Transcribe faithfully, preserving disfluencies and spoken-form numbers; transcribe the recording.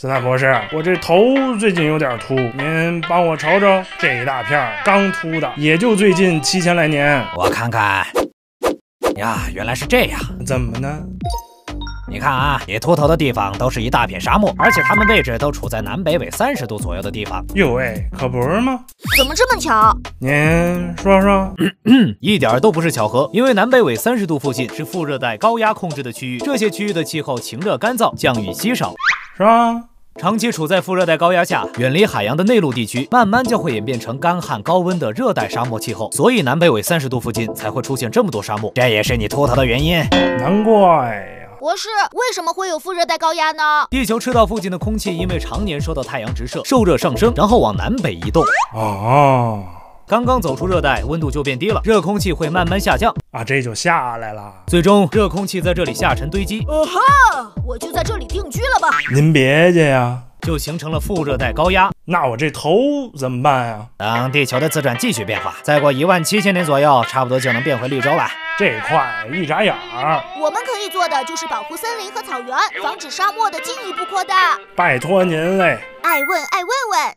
斯坦博士，我这头最近有点秃，您帮我瞅瞅。这一大片刚秃的，也就最近七千来年。我看看，呀，原来是这样。怎么呢？你看啊，你秃头的地方都是一大片沙漠，而且它们位置都处在南北纬三十度左右的地方。哟喂，可不是吗？怎么这么巧？您说说。嗯嗯，一点都不是巧合，因为南北纬三十度附近是副热带高压控制的区域，这些区域的气候晴热干燥，降雨稀少。是吧？ 长期处在副热带高压下，远离海洋的内陆地区，慢慢就会演变成干旱高温的热带沙漠气候，所以南北纬三十度附近才会出现这么多沙漠，这也是你秃头的原因。难怪。 博士，为什么会有副热带高压呢？地球赤道附近的空气因为常年受到太阳直射，受热上升，然后往南北移动。哦，刚刚走出热带，温度就变低了，热空气会慢慢下降啊，这就下来了。最终，热空气在这里下沉堆积。哦哈，我就在这里定居了吧？您别介呀，就形成了副热带高压。那我这头怎么办呀？等地球的自转继续变化，再过一万七千年左右，差不多就能变回绿洲了。 这块一眨眼儿，我们可以做的就是保护森林和草原，防止沙漠的进一步扩大。拜托您嘞！爱问爱问问。